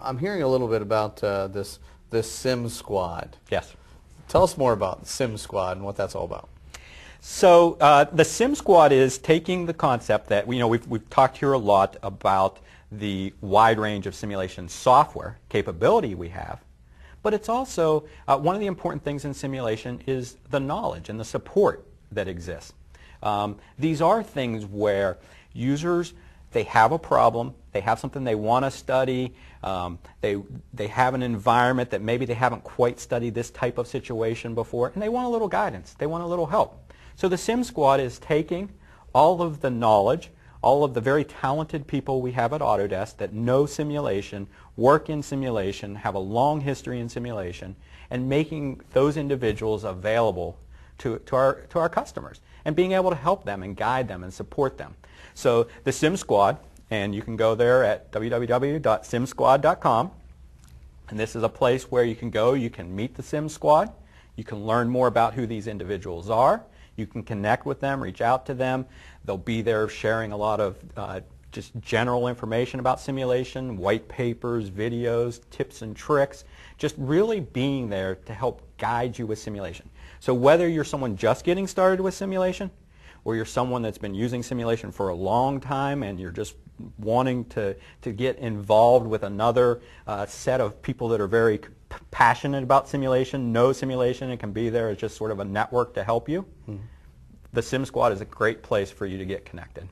I'm hearing a little bit about this SIM Squad. Yes. Tell us more about SIM Squad and what that's all about. So the SIM Squad is taking the concept that we've talked here a lot about the wide range of simulation software capability we have, but it's also one of the important things in simulation is the knowledge and the support that exists. These are things where users, they have a problem, they have something they want to study, they have an environment that maybe they haven't quite studied this type of situation before, and they want a little guidance, they want a little help. So the SIM Squad is taking all of the knowledge, all of the very talented people we have at Autodesk that know simulation, work in simulation, have a long history in simulation, and making those individuals available to our customers and being able to help them and guide them and support them. So the SIM Squad, and you can go there at www.SIMSquad.com, and this is a place where you can go, you can meet the SIM Squad, you can learn more about who these individuals are, you can connect with them, reach out to them. They'll be there sharing a lot of just general information about simulation, white papers, videos, tips and tricks, just really being there to help guide you with simulation. So whether you're someone just getting started with simulation, or you're someone that's been using simulation for a long time and you're just wanting to get involved with another set of people that are very passionate about simulation, know simulation, and can be there as just sort of a network to help you, the SIM Squad is a great place for you to get connected.